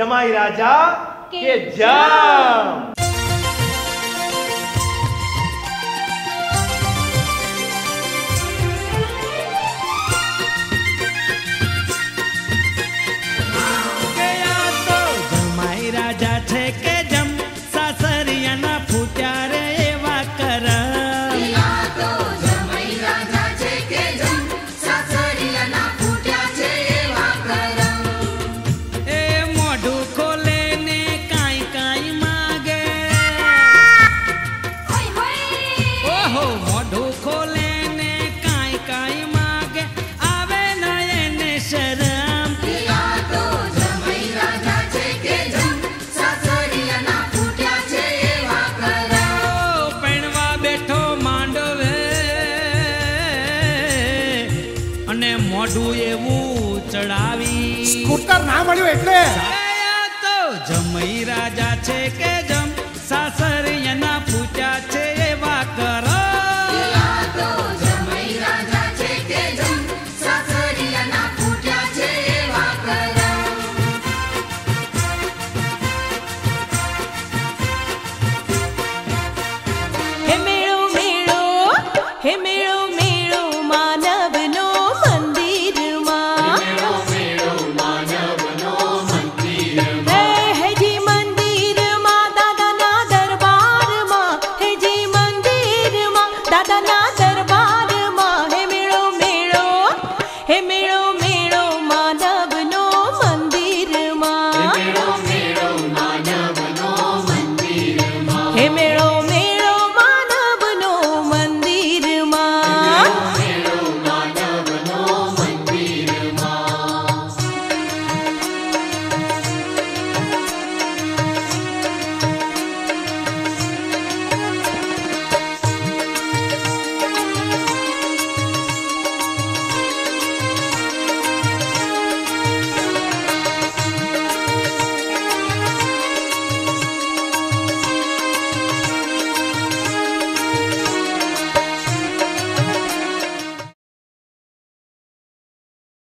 जमाई राजा के जाम। स्कूटर ना मळ्यो એટલે तो जमई राजा छे के